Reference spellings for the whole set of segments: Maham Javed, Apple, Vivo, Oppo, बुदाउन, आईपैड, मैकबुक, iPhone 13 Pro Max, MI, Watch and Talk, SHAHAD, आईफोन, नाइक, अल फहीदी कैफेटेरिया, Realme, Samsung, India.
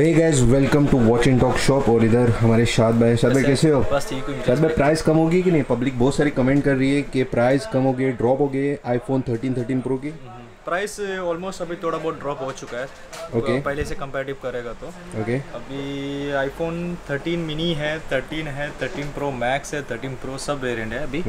So hey guys, welcome to watch and talk shop. और इधर हमारे शाद भाई। शाद भाई कैसे हो? बस ठीक हूं। शाद भाई, प्राइस कम होगी कि नहीं? पब्लिक बहुत सारी कमेंट कर रही है कि प्राइस कम हो गए, ड्रॉप हो गए आईफोन 13 प्रो की। प्राइस ऑलमोस्ट अभी थोड़ा बहुत ड्रॉप हो चुका है पहले से कंपैरेटिव करेगा तो। अभी आईफोन 13 मिनी है, 13 है, 13 प्रो मैक्स है, 13 प्रो सब वेरिएंट है अभी।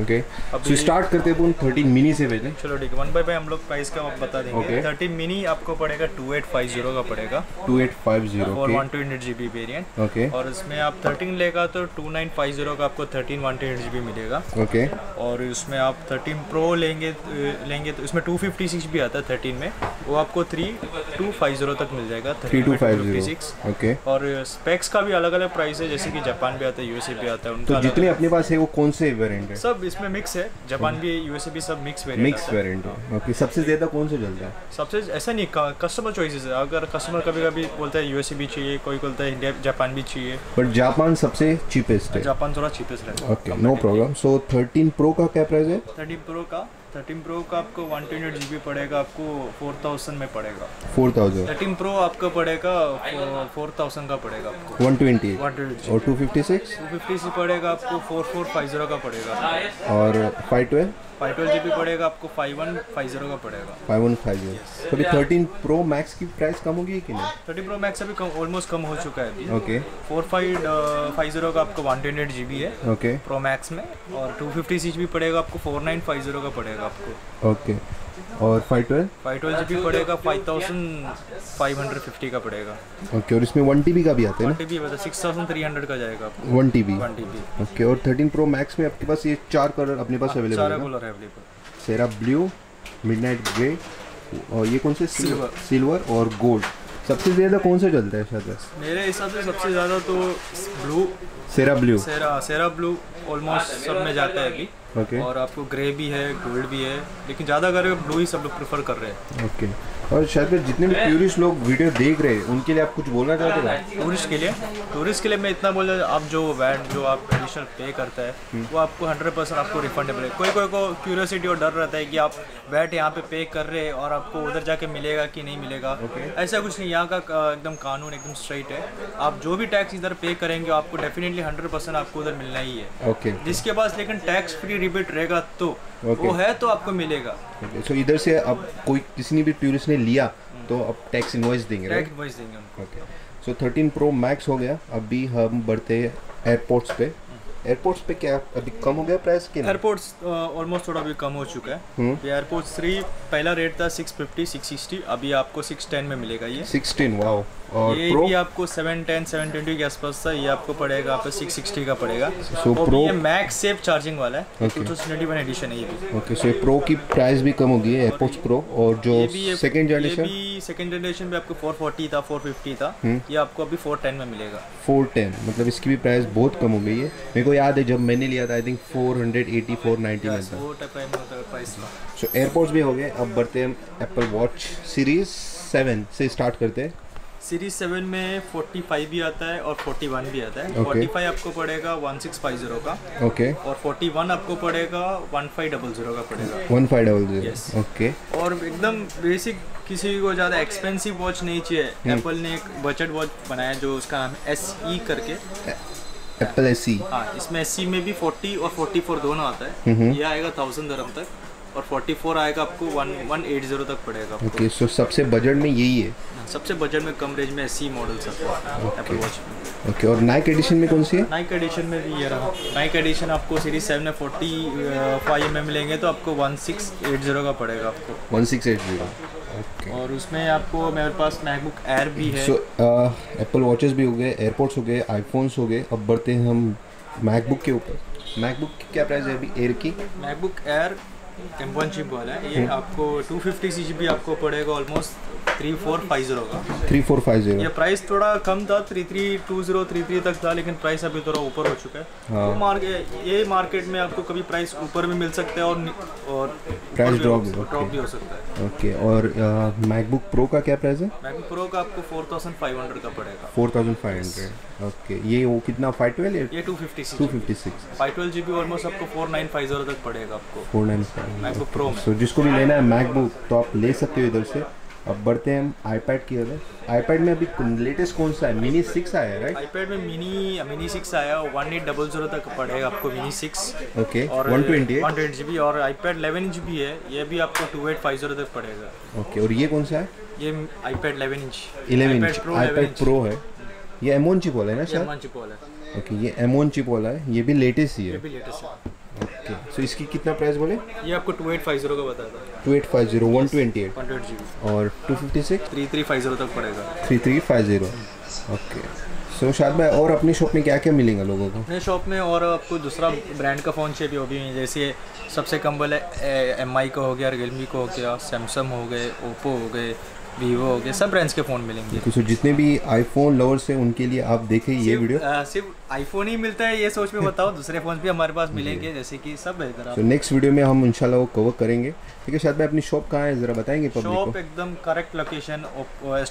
अभी स्टार्ट करते हैं अपन 13 मिनी से पहले। चलो ठीक है, वन बाय हम लोग प्राइस का बता देंगे। 13 मिनी आपको पड़ेगा 2850 का पड़ेगा, 2850 और 128GB वेरिएंट। और इसमें आप 13 लेगा तो 2950 का आपको 13 128GB मिलेगा। और उसमें आप 13 प्रो लेंगे तो इसमें 256 भी आता है 13 में, वो आपको 3250 तक मिल जाएगा, 3256। और स्पेक्स का भी अलग अलग प्राइस है, जैसे कि जापान भी आता है, यूएसए भी आता है, उनका तो जितने अपने पास है वो कौन से वेरिएंट है? सब इसमें मिक्स है, जापान भी यूएसए भी सब मिक्स वेरिएंट है। सबसे ज्यादा कौन से चलता है? सबसे ऐसा नहीं, कस्टमर चॉइसेस है। अगर कस्टमर कभी कभी बोलता है यूएसए भी चाहिए, कोई बोलता है इंडिया जापान भी चाहिए, बट जापान सबसे चीपेस्ट है, जापान थोड़ा चीपेस्ट रहता है। No problem. सो 13 प्रो का क्या प्राइस है? 13 प्रो का आपको 128GB पड़ेगा, आपको 4000 में पड़ेगा, 4000। 13 प्रो आपका पड़ेगा 4000 का पड़ेगा आपको, 128। और 256 पड़ेगा आपको 4450 का पड़ेगा। और 512GB पड़ेगा आपको, 5150 का पड़ेगा, 5150। तो अभी 13 Pro Max की प्राइस कम होगी कि नहीं? 13 Pro Max अभी ऑलमोस्ट कम हो चुका है अभी। 4550 का आपको 128GB है Pro Max में, और 256GB पड़ेगा आपको 4950 का पड़ेगा आपको। और 512GB पड़ेगा 5550 का पड़ेगा। और इसमें 1TB का भी आता है ना? 1TB मतलब 6300 का जाएगा आपको, 1TB। और 13 Pro Max में आपके पास ये 4 कलर अपने पास अवेलेबल है, सेरा ब्लू, मिडनाइट ग्रे, और ये कौन से सिल्वर और गोल्ड। सबसे ज्यादा कौन सा चलता है शायद? मेरे हिसाब से सबसे ज्यादा तो ब्लू, सेरा ब्लू ऑलमोस्ट सब में जाता है अभी। और आपको ग्रे भी है, गोल्ड भी है, लेकिन ज्यादा करके ब्लू ही सब लोग प्रेफर कर रहे हैं। और शायद जितने भी टूरिस्ट लोग वीडियो देख रहे हैं उनके लिए आप कुछ बोलना चाहते हैं? टूरिस्ट के लिए मैं इतना बोल रहा हूँ, आप जो वैट जो आप एडिशनल पे करता है वो आपको 100% आपको रिफंडेबल है। कोई को क्यूरियोसिटी और डर रहता है कि आप वैट यहाँ पे कर रहे हैं और आपको उधर जाके मिलेगा कि नहीं मिलेगा। ऐसा कुछ नहीं, यहाँ का एकदम कानून एकदम स्ट्रेट है। आप जो भी टैक्स इधर पे करेंगे आपको डेफिनेटली 100% आपको उधर मिलना ही है। जिसके पास लेकिन टैक्स फ्री रिबेट रहेगा तो वो है तो आपको मिलेगा। सो इधर से अब कोई किसी भी टूरिस्ट ने लिया तो अब टैक्स इनवॉइस देंगे, उनको। सो 13 प्रो मैक्स हो गया। अभी हम बढ़ते हैं एयरपोर्ट्स पे। एयरपोर्ट्स पे क्या अभी कम हो गया प्राइस? एयरपोर्ट्स ऑलमोस्ट थोड़ा भी कम हो चुका है। एयरपोर्ट्स 3 पहला रेट था 650 660, अभी आपको 610 में मिलेगा ये 610। वाओ। और ये भी आपको 710 720 के आसपास था, ये आपको पड़ेगा आपको 660 का पड़ेगा। और ये मैक्स सेफ चार्जिंग वाला है, 2021 एडिशन है ये भी। सो ये प्रो की प्राइस भी कम होगी एयरपोर्ट्स प्रो। और जो सेकंड जनरेशन भी आपको 440 था 450 था, ये आपको अभी 410 में मिलेगा, 410। मतलब इसकी भी प्राइस बहुत कम हो गई है। मेरे को याद है जब मैंने लिया था आई थिंक 480 490 में था। सो एयरपोर्ट्स भी हो गए। अब बढ़ते हैं हम एप्पल वॉच सीरीज 7 से स्टार्ट करते हैं। सीरीज 7 में 45 भी आता है और 41 भी आता है। 45 आपको पड़ेगा 1650 का और 41 आपको पड़ेगा 1500 का पड़ेगा, 1500। और एकदम बेसिक, किसी को ज़्यादा एक्सपेंसिव वॉच नहीं चाहिए, एप्पल ने एक बजट वॉच बनाया जो उसका नाम है SE करके, एप्पल SE। हाँ, इसमें SE में भी 40 और 44 दोनों आता है। यह आएगा 1000 दिरहम तक, और 44 आएगा आपको 1180 तक पड़ेगा। सो सबसे बजट में यही है, सबसे बजट में कम रेंज में SE मॉडल सब एप्पल वॉच में। और नाइक एडिशन में कौन सी है? नाइक एडिशन में भी ये रहा। नाइक एडिशन आपको सीरीज 7 में 45 में मिलेंगे तो आपको 1680 का पड़ेगा आपको, 1680। और उसमें आपको मेरे पास मैकबुक एयर भी है। सो एप्पल वॉचेस भी हो गए, एयरपोर्ट्स हो गए, आईफोन्स हो गए। अब बढ़ते हैं हम मैकबुक के ऊपर। मैकबुक की क्या प्राइस है अभी एयर की? मैकबुक एयर M1 चिप वाला है, ये आपको 256GB आपको पड़ेगा ऑलमोस्ट 3450 का, 3450। ये प्राइस थोड़ा कम था, 3320 33 तक था, लेकिन प्राइस अभी थोड़ा ऊपर हो चुका है। तो मार्केट में आपको कभी प्राइस ऊपर भी मिल सकता है और प्राइस ड्रॉप भी हो सकता है। और मैकबुक प्रो का क्या प्राइस है? मैकबुक प्रो का आपको 4500 का पड़ेगा, 4500। ये वो कितना 512? ये 256 512GB ऑलमोस्ट आपको 4950 तक पड़ेगा आपको, 4950 मैकबुक प्रो। सो जिसको भी लेना है मैकबुक तो आप ले सकते हो इधर से। अब बढ़ते हैं हम आईपैड की ओर। आईपैड में अभी लेटेस्ट कौन सा है? मिनी 6 आया है राइट? आईपैड में मिनी 6 आया, 1800 तक पड़ेगा आपको मिनी 6। Okay, 128 GB. और आईपैड 11 इंच भी है, ये भी आपको 2850 तक पड़ेगा। ओके, और ये कौन सा है? ये आईपैड 11 इंच, आईपैड प्रो है। ये एमोन चिप वाला है ना सर? एमोन चिप वाला है। ओके, ये एमोन चिप वाला है, ये भी लेटेस्ट ही है। ओके, सो इसकी कितना प्राइस बोले? ये आपको 2850 का बता था। 2850, 128 और 256 3350 तक पड़ेगा। 3350। ओके, सो शाद भाई और अपनी शॉप में क्या क्या मिलेगा लोगों को? अपने शॉप में और आपको दूसरा ब्रांड का फ़ोन चाहिए भी है, जैसे सबसे कम बोले MI का हो गया, Realme का हो गया, Samsung हो गए, Oppo हो गए, Vivo हो गए, सब ब्रांड्स के फ़ोन मिलेंगे। तो जितने भी आईफोन लवर्स हैं उनके लिए आप देखें ये वीडियो। सिर्फ आईफोन ही मिलता है ये सोच में बताओ, दूसरे फ़ोन भी हमारे पास मिलेंगे जैसे कि सब इधर। तो नेक्स्ट वीडियो में हम इंशाल्लाह वो कवर करेंगे। ठीक है शायद भाई, अपनी शॉप कहाँ है ज़रा बताएंगे पब्लिक को? शॉप एकदम करेक्ट लोकेशन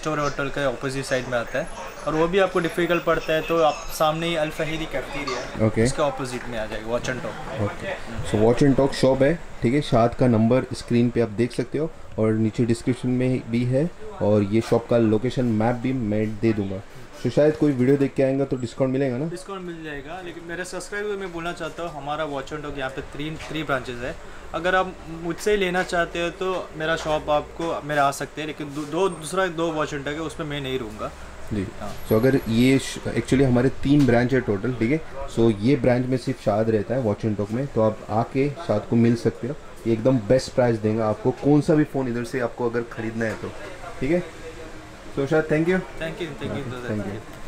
स्टोर होटल के ऑपोजिट साइड में आता है, और वो भी आपको डिफिकल्ट पड़ता है तो आप सामने ही अल फहीदी कैफेटेरिया है, उसके ऑपोजिट में आ जाएगी watch and talk. Okay, so watch and talk shop है। ठीक है, शाद का नंबर स्क्रीन पे आप देख सकते हो और नीचे डिस्क्रिप्शन में भी है, और ये शॉप का लोकेशन मैप भी मैं दे दूंगा। तो शायद कोई वीडियो देख के आएगा तो डिस्काउंट मिलेगा ना? डिस्काउंट मिल जाएगा, लेकिन मेरे सब्सक्राइबर मैं बोलना चाहता हूँ हमारा वॉच एंड टॉक यहाँ पे थ्री ब्रांचेज है। अगर आप मुझसे ही लेना चाहते हो तो मेरा शॉप आपको मेरा आ सकते हैं, लेकिन दूसरा दो वॉच एंड टॉक है उसमें मैं नहीं रहूँगा जी। सो अगर ये एक्चुअली हमारे 3 ब्रांच है टोटल। ठीक है, सो ये ब्रांच में सिर्फ शाद रहता है वॉच एंड टॉक में, तो आप आके शाद को मिल सकते हो, ये एकदम बेस्ट प्राइस देंगे आपको कौन सा भी फ़ोन इधर से आपको अगर ख़रीदना है तो। ठीक है, सो शाद थैंक यू।